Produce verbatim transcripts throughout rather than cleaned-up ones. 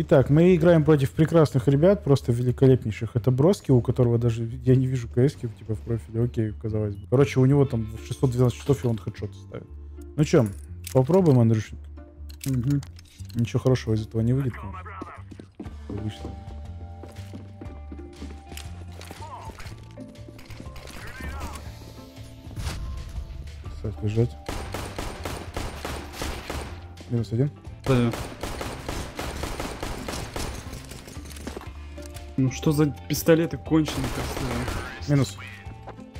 Итак, мы играем против прекрасных ребят, просто великолепнейших. Это Броски, у которого даже я не вижу КС-ки типа в профиле. Окей, казалось бы. Короче, у него там шестьсот двенадцать часов, и он хедшот ставит. Ну чё, попробуем, Андрюшенька? Угу. Ничего хорошего из этого не выйдет. Конечно. Кстати, бежать. Минус один. Да. Ну что за пистолеты конченые, как минус.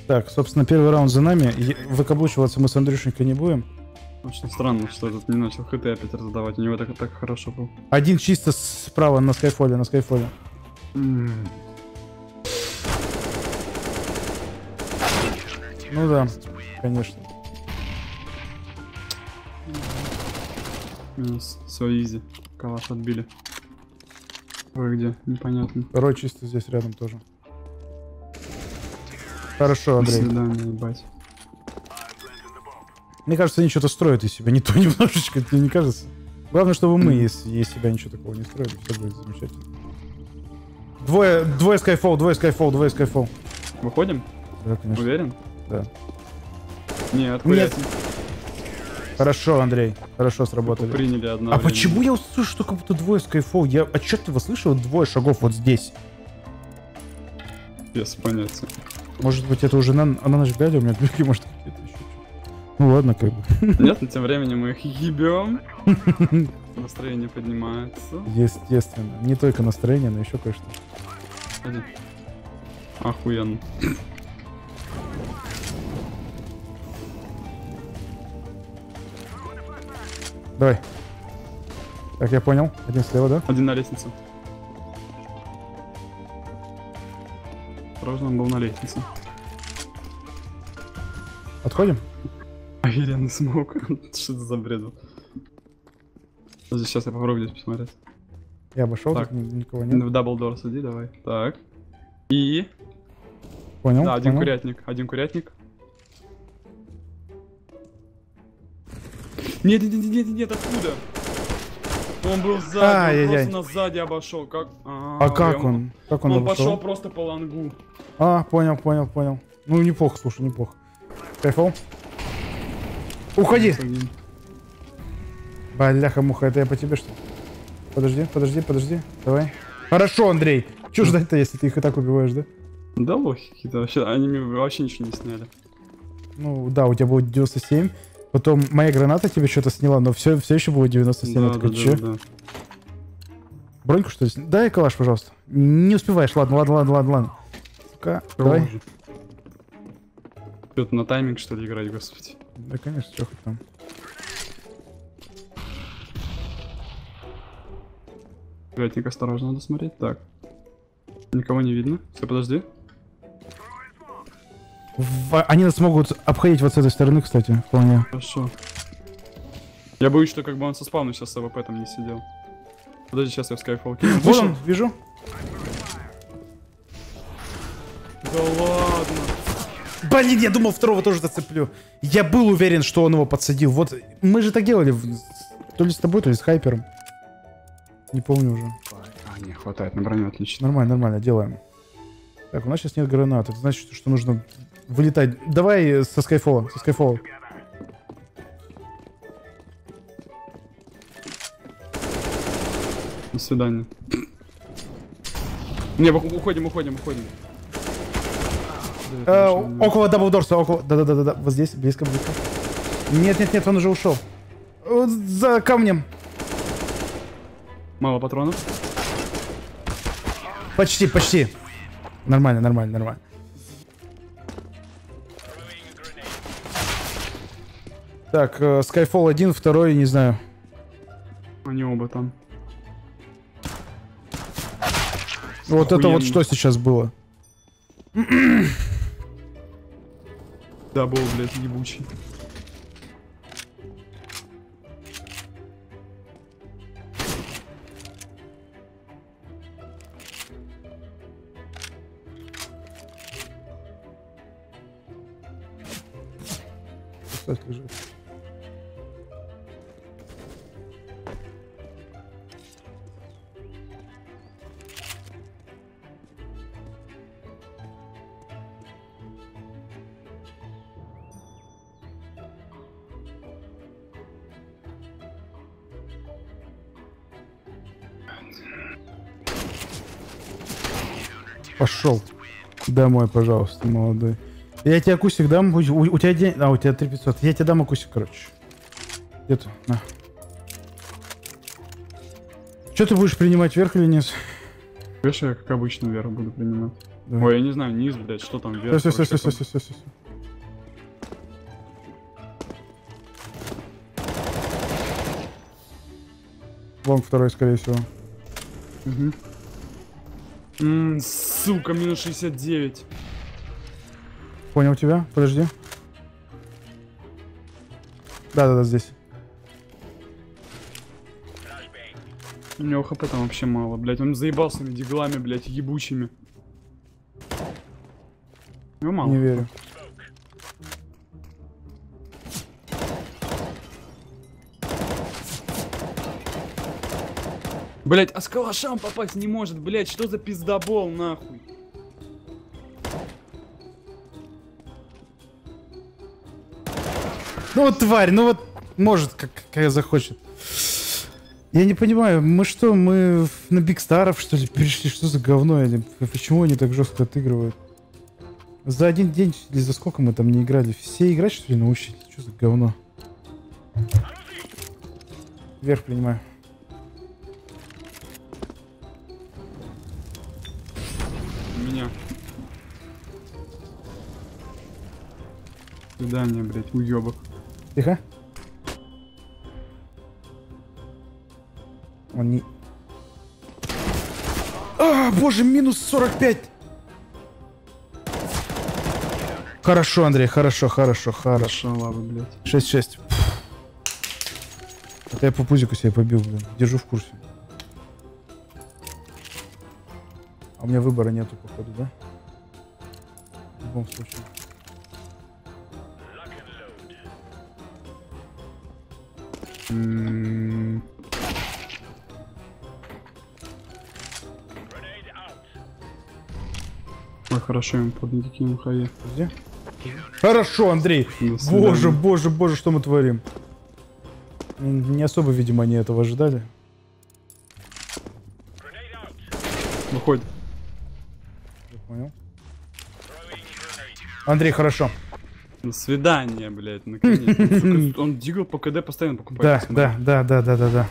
Так, собственно, первый раунд за нами. Выкаблучиваться мы с Андрюшенькой не будем. Очень странно, что этот не начал хт опять раздавать. У него так, так хорошо был. Один чисто справа на Скайфолле, на Скайфолле. Mm. Ну да, конечно. Минус. Все, изи. Калаш отбили. Ой, где? Непонятно. Второй чисто здесь рядом тоже. Хорошо, Андрей. Да, не ебать. Мне кажется, они что-то строят из себя. Не то немножечко, тебе не кажется? Главное, чтобы мы если из себя ничего такого не строили. Все будет замечательно. Двое, двое Скайфолл, двое Скайфолл, двое Скайфолл. Выходим? Да, конечно. Уверен? Да. Не, откуда? Хорошо, Андрей. Хорошо сработали. Приняли одно. А почему я услышу, что как будто двое Скайфолл? Я отчетливо слышал двое шагов вот здесь. Без понятия. Может быть, это уже на, на наш глядя, у меня двигки, может, какие-то еще. Ну ладно, как бы. Понятно, тем временем мы их ебем. Настроение поднимается. Естественно. Не только настроение, но еще кое-что. Охуенно. Давай. Так, я понял. Один слева, да? Один на лестнице. Осторожно, он был на лестнице. Отходим? Охеренный смог. Что это за бред? Сейчас я попробую здесь посмотреть. Я обошел, так, так никого нет. В Даблдорс иди, давай. Так. И... Понял, да, один понял. Курятник, один курятник. Нет, нет, нет, нет, нет, откуда? Он был сзади, а, он я, просто я. нас сзади обошел. Как... А, а как он? он? Как он, он пошел просто по лангу. А, понял, понял, понял. Ну, неплохо, слушай, неплохо. Скайфолл. Уходи! Бляха-муха, это я по тебе, что ли? Подожди, подожди, подожди. Давай. Хорошо, Андрей. Чего ждать-то, если ты их и так убиваешь, да? Да лохи какие-то вообще. Они мне вообще ничего не сняли. Ну да, у тебя было девяносто семь. Потом моя граната тебе что-то сняла, но все, все еще было девяносто семь. Да, такой, да, че? Да, да. Броньку что ли? Дай калаш, пожалуйста. Не успеваешь. Ладно, ладно, ладно, ладно, ладно. Сука, давай. Что-то на тайминг, что ли, играть, господи. Да, конечно, что хоть там. Блядник, осторожно надо смотреть. Так. Никого не видно. Все, подожди. В... Они нас могут обходить вот с этой стороны, кстати, вполне. Хорошо. Я боюсь, что как бы он со спавном сейчас с АВП там не сидел. Подожди, сейчас я в Скайфолл. Вот он, вижу. Да ладно. Блин, я думал, второго тоже зацеплю. Я был уверен, что он его подсадил. Вот мы же так делали. То ли с тобой, то ли с хайпером. Не помню уже. А, не хватает на броню, отлично. Нормально, нормально, делаем. Так, у нас сейчас нет гранат. Это значит, что нужно... Вылетать. Давай со Скайфолла, со Скайфолла. До свидания. Не, уходим, уходим, уходим. А, около Даблдорса, около... Да-да-да-да, вот здесь, близко, близко. Нет-нет-нет, он уже ушел. Вот за камнем. Мало патронов. Почти, почти. Нормально, нормально, нормально. Так, Скайфолл один, второй, не знаю. Они оба там. Вот охуенно. Это вот что сейчас было. Да, был, блядь, ебучий. Кстати, лежит. Пошел. Домой, пожалуйста, молодой. Я тебе акустик дам. У, у, у тебя день. А, у тебя три тысячи пятьсот. Я тебе дам акустик, короче. Где-то. На. Че ты будешь принимать, вверх или низ? Видишь, я как обычно вверх буду принимать. Да. Ой, я не знаю, низ, блядь, что там вверх. Все, все, все, все, все, все, все. Лонг второй, скорее всего. Угу. Ммм, сука, минус шестьдесят девять. Понял тебя, подожди. Да-да-да, здесь. У меня хп там вообще мало, блядь. Он заебался на диглами, блядь, ебучими. Его мало. Не верю. Блять, а с калашам попасть не может, блять, что за пиздобол, нахуй. Ну вот тварь, ну вот может, как, как захочет. Я не понимаю, мы что, мы на бигстаров что ли перешли, что за говно, или почему они так жестко отыгрывают? За один день или за сколько мы там не играли? Все играть что ли научились? Что за говно? Вверх принимаю. Свидание, блять, уёбок. Тихо. Он не... А, боже, минус сорок пять. Хорошо, Андрей, хорошо, хорошо, хорошо. Хорошо, ладно, блядь. шесть шесть. Это я по пузику себе побил, блин. Держу в курсе. А у меня выбора нету, походу, да? В любом случае. М-м-м. Ой, хорошо, им под никаким хае. Хорошо, Андрей. Боже, боже, боже, что мы творим? Не особо, видимо, они этого ожидали. Выходит. Я понял. Андрей, хорошо. До свидания, блядь, наконец. Он дигл по КД постоянно покупает. Да, да, да, да, да, да.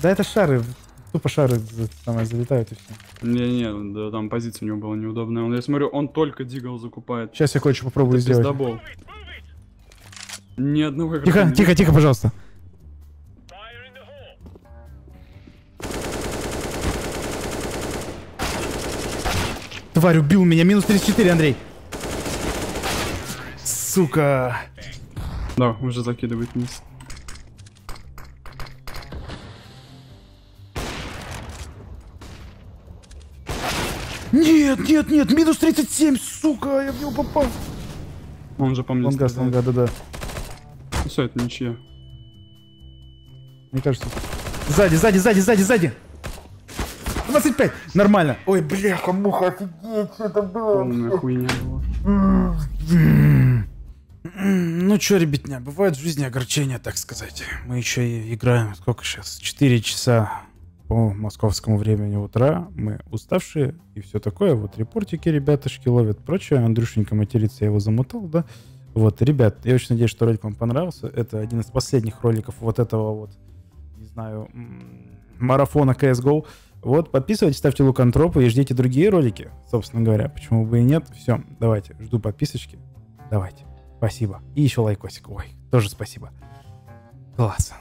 Да это шары, тупо шары самое залетают и все. Не-не, да, там позиция у него была неудобная. Он, я смотрю, он только дигл закупает. Сейчас я кое-что попробую это сделать. Пиздобол. Ни одного игрока. Тихо, не... тихо, тихо, пожалуйста. Тварь убил меня, минус тридцать четыре, Андрей. Сука. Да, уже закидывает вниз. Нет, нет, нет, минус тридцать семь, сука, я в него попал. Он же по мне стреляет. Лонга, лонга, да, да. Ну все, это ничья. Мне кажется... Сзади, сзади, сзади, сзади, сзади. двадцать пять, нормально. Ой, бляха, муха, офигеть, что это было. Полная хуйня была. Ну чё, ребятня, бывают в жизни огорчения, так сказать. Мы еще и играем, сколько сейчас? четыре часа по московскому времени утра. Мы уставшие и все такое. Вот репортики ребятушки ловят, прочее. Андрюшенька матерится, я его замутал, да? Вот, ребят, я очень надеюсь, что ролик вам понравился. Это один из последних роликов вот этого вот, не знаю, марафона си эс го. Вот, подписывайтесь, ставьте лукантропы и ждите другие ролики, собственно говоря. Почему бы и нет? Все, давайте, жду подписочки. Давайте. Спасибо. И еще лайкосик. Ой, тоже спасибо. Класс.